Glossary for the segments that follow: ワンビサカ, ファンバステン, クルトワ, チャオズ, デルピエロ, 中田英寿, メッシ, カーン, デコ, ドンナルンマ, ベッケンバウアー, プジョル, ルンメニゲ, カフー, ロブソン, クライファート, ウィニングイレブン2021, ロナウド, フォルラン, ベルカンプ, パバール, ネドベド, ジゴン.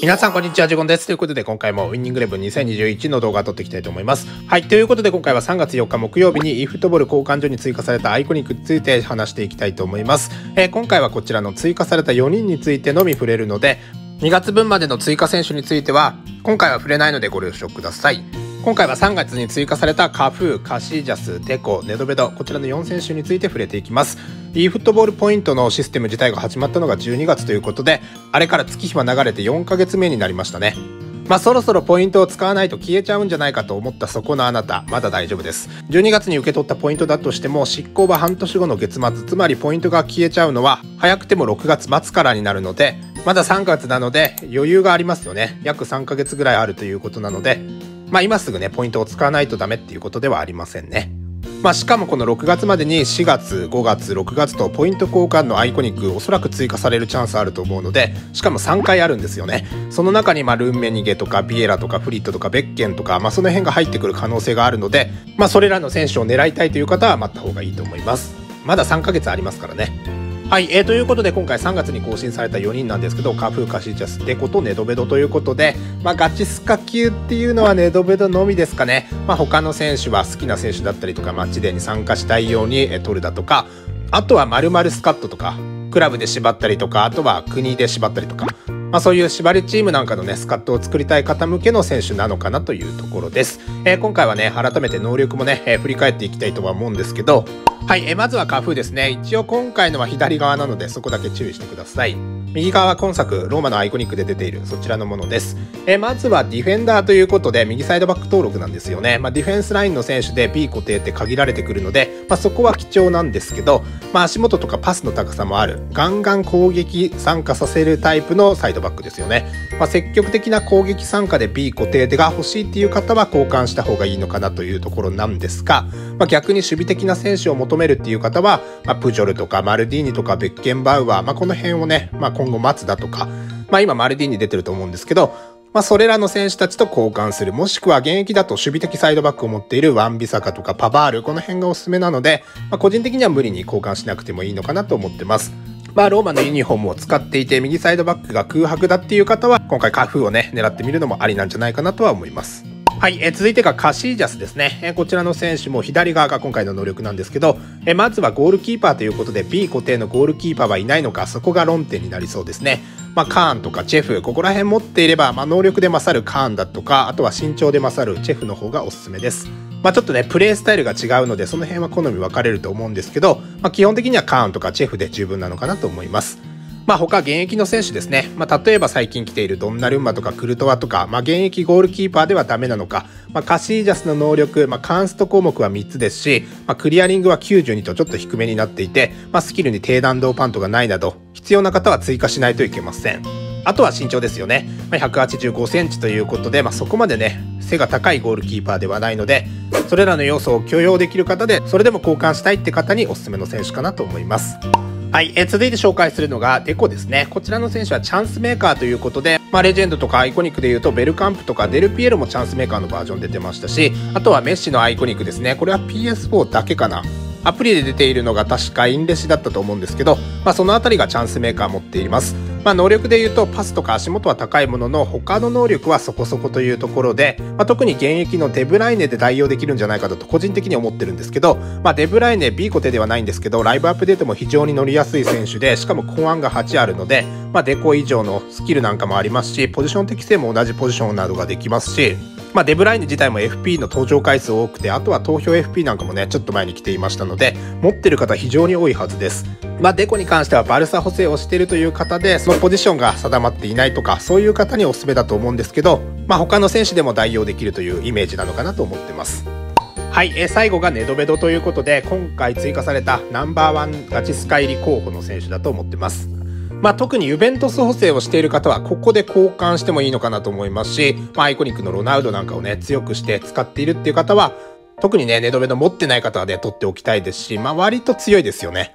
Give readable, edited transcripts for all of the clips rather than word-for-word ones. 皆さんこんにちは、ジゴンです。ということで今回もウィニングイレブン2021の動画を撮っていきたいと思います。はい、ということで今回は3月4日木曜日に eFootball交換所に追加されたアイコニックについて話していきたいと思います。今回はこちらの追加された4人についてのみ触れるので、2月分までの追加選手については今回は触れないのでご了承ください。今回は3月に追加されたカフー、カシージャス、デコ、ネドベド、こちらの4選手について触れていきます。 eFootball ポイントのシステム自体が始まったのが12月ということで、あれから月日は流れて4ヶ月目になりましたね。そろそろポイントを使わないと消えちゃうんじゃないかと思ったそこのあなた、まだ大丈夫です。12月に受け取ったポイントだとしても、執行は半年後の月末、つまりポイントが消えちゃうのは早くても6月末からになるので、まだ3月なので余裕がありますよね。約3ヶ月ぐらいあるということなので、今すぐねポイントを使わないとダメっていうことではありませんね。しかもこの6月までに4月、5月、6月とポイント交換のアイコニックおそらく追加されるチャンスあると思うので、しかも3回あるんですよね。その中にルンメニゲとかビエラとかフリットとかベッケンとか、その辺が入ってくる可能性があるので、それらの選手を狙いたいという方は待った方がいいと思います。まだ3ヶ月ありますからね。はい、ということで今回3月に更新された4人なんですけど、カフー、カシージャス、デコとネドベドということで、ガチスカ級っていうのはネドベドのみですかね。他の選手は好きな選手だったりとか、マッチデーに参加したいように取るだとか、あとは〇〇スカットとかクラブで縛ったりとか、あとは国で縛ったりとか、そういう縛りチームなんかのねスカットを作りたい方向けの選手なのかなというところです。今回はね改めて能力もね、振り返っていきたいとは思うんですけど、はい、まずはカフーですね。一応今回のは左側なのでそこだけ注意してください。右側は今作ローマのアイコニックで出ているそちらのものです。まずはディフェンダーということで右サイドバック登録なんですよね。ディフェンスラインの選手で B 固定って限られてくるので、そこは貴重なんですけど、足元とかパスの高さもある、ガンガン攻撃参加させるタイプのサイドバックですよね。積極的な攻撃参加で B 固定が欲しいっていう方は交換した方がいいのかなというところなんですが、逆に守備的な選手を求めるっていう方は、プジョルとかマルディーニとかベッケンバウアー、この辺をね、今後松田とか、今マルディーニ出てると思うんですけど、それらの選手たちと交換する、もしくは現役だと守備的サイドバックを持っているワンビサカとかパバール、この辺がおすすめなので、個人的には無理に交換しなくてもいいのかなと思ってます。ローマのユニフォームを使っていて右サイドバックが空白だっていう方は今回カフーをね狙ってみるのもありなんじゃないかなとは思います。はい、続いてがカシージャスですね。こちらの選手も左側が今回の能力なんですけど、まずはゴールキーパーということで B 固定のゴールキーパーはいないのか、そこが論点になりそうですね。カーンとかチェフ、ここら辺持っていれば、能力で勝るカーンだとか、あとは身長で勝るチェフの方がおすすめです。ちょっとねプレースタイルが違うのでその辺は好み分かれると思うんですけど、基本的にはカーンとかチェフで十分なのかなと思います。他現役の選手ですね。例えば最近来ているドンナルンマとかクルトワとか、現役ゴールキーパーではダメなのか、カシージャスの能力、カンスト項目は3つですし、クリアリングは92とちょっと低めになっていて、スキルに低弾道パントがないなど必要な方は追加しないといけません。あとは身長ですよね。185センチということで、そこまでね背が高いゴールキーパーではないので、それらの要素を許容できる方でそれでも交換したいって方におすすめの選手かなと思います。はい、続いて紹介するのがデコですね。こちらの選手はチャンスメーカーということで、レジェンドとかアイコニックでいうとベルカンプとかデルピエロもチャンスメーカーのバージョン出てましたし、あとはメッシのアイコニックですね。これは PS4 だけかな。アプリで出ているのが確かインレシだったと思うんですけど、その辺りがチャンスメーカー持っています。能力でいうとパスとか足元は高いものの他の能力はそこそこというところで、特に現役のデブライネで代用できるんじゃないかと個人的に思ってるんですけど、デブライネ B 固定ではないんですけどライブアップデートも非常に乗りやすい選手で、しかも後腕が8あるので、デコ以上のスキルなんかもありますし、ポジション適性も同じポジションなどができますし、デブライネ自体も FP の登場回数多くて、あとは投票 FP なんかもねちょっと前に来ていましたので持ってる方非常に多いはずです。デコに関してはバルサ補正をしているという方でそのポジションが定まっていないとか、そういう方におすすめだと思うんですけど、他の選手でも代用できるというイメージなのかなと思ってます。はい、最後がネドベドということで今回追加されたナンバーワンガチスカ入り候補の選手だと思ってます。特にユベントス補正をしている方はここで交換してもいいのかなと思いますし、アイコニックのロナウドなんかをね強くして使っているっていう方は特にねネドベド持ってない方はね取っておきたいですし、割と強いですよね。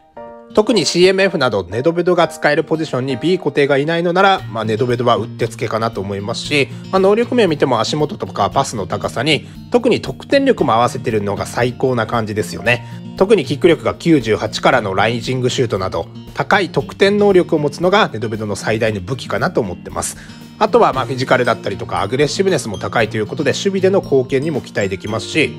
特に CMF などネドベドが使えるポジションに B 固定がいないのなら、ネドベドはうってつけかなと思いますし、能力面を見ても足元とかパスの高さに特に得点力も合わせてるのが最高な感じですよね。特にキック力が98からのライジングシュートなど高い得点能力を持つのがネドベドの最大の武器かなと思ってます。あとはフィジカルだったりとかアグレッシブネスも高いということで守備での貢献にも期待できますし、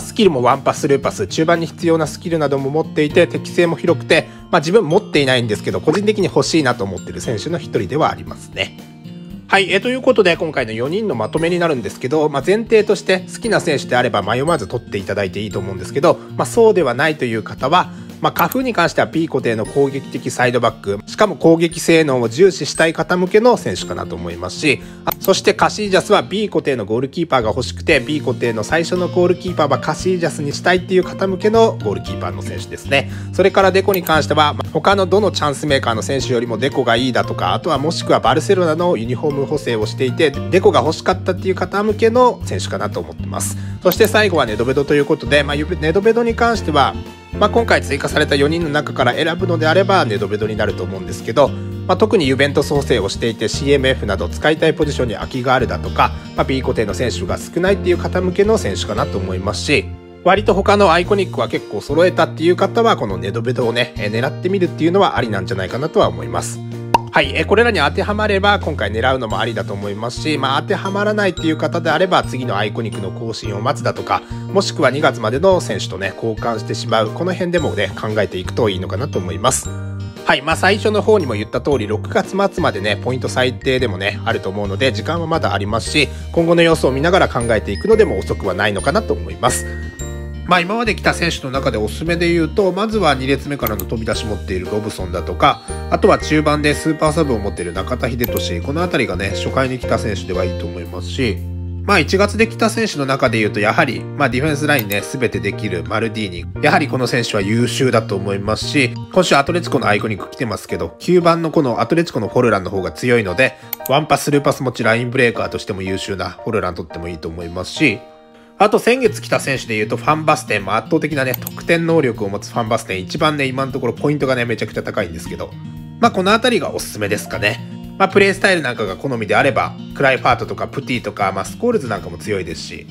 スキルもワンパスルーパス中盤に必要なスキルなども持っていて適性も広くて、自分持っていないんですけど個人的に欲しいなと思っている選手の一人ではありますね。はい、ということで今回の4人のまとめになるんですけど、前提として好きな選手であれば迷わず取っていただいていいと思うんですけど、そうではないという方は、カフーに関しては B 固定の攻撃的サイドバック、しかも攻撃性能を重視したい方向けの選手かなと思いますし、そしてカシージャスは B 固定のゴールキーパーが欲しくて B 固定の最初のゴールキーパーはカシージャスにしたいっていう方向けのゴールキーパーの選手ですね。それからデコに関しては他のどのチャンスメーカーの選手よりもデコがいいだとか、あとはもしくはバルセロナのユニフォーム補正をしていてデコが欲しかったっていう方向けの選手かなと思ってます。そして最後はネドベドということで、ネドベドに関しては今回追加された4人の中から選ぶのであればネドベドになると思うんですけど、特にユベントス補正をしていて CMF など使いたいポジションに空きがあるだとか、B 固定の選手が少ないっていう方向けの選手かなと思いますし、割と他のアイコニックは結構揃えたっていう方はこのネドベドをね狙ってみるっていうのはありなんじゃないかなとは思います。はい、これらに当てはまれば今回狙うのもありだと思いますし、当てはまらないっていう方であれば次のアイコニックの更新を待つだとか、もしくは2月までの選手とね交換してしまう、この辺でもね考えていくといいのかなと思います。はい、最初の方にも言った通り6月末までねポイント最低でもねあると思うので時間はまだありますし、今後の様子を見ながら考えていくのでも遅くはないのかなと思います。今まで来た選手の中でおすすめで言うと、まずは2列目からの飛び出し持っているロブソンだとか、あとは中盤でスーパーサブを持っている中田英寿、この辺りがね初回に来た選手ではいいと思いますし、1月で来た選手の中で言うとやはり、ディフェンスラインね全てできるマルディーニ、やはりこの選手は優秀だと思いますし、今週アトレチコのアイコニック来てますけど9番のこのアトレチコのフォルランの方が強いので、ワンパスルーパス持ちラインブレーカーとしても優秀なフォルランとってもいいと思いますし、あと先月来た選手でいうとファンバステンも圧倒的なね得点能力を持つファンバステン一番ね今のところポイントがねめちゃくちゃ高いんですけど、この辺りがおすすめですかね。プレースタイルなんかが好みであればクライファートとかプティとか、スコールズなんかも強いですし、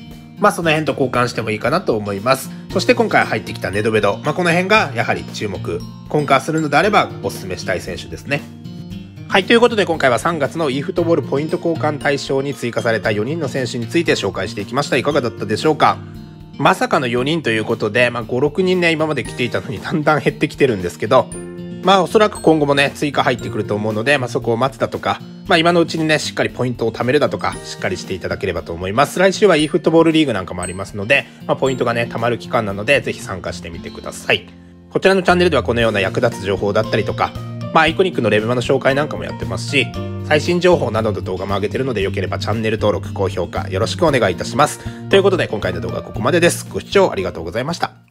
その辺と交換してもいいかなと思います。そして今回入ってきたネドベド、この辺がやはり注目、今回するのであればおすすめしたい選手ですね。はい、ということで今回は3月の e フットボールポイント交換対象に追加された4人の選手について紹介していきました。いかがだったでしょうか。まさかの4人ということで、5、6人ね今まで来ていたのにだんだん減ってきてるんですけど、おそらく今後もね追加入ってくると思うので、そこを待つだとか、今のうちにねしっかりポイントを貯めるだとかしっかりしていただければと思います。来週は e フットボールリーグなんかもありますので、ポイントがね貯まる期間なのでぜひ参加してみてください。こちらのチャンネルではこのような役立つ情報だったりとか、アイコニックのレベマの紹介なんかもやってますし、最新情報などの動画も上げてるので、よければチャンネル登録、高評価よろしくお願いいたします。ということで今回の動画はここまでです。ご視聴ありがとうございました。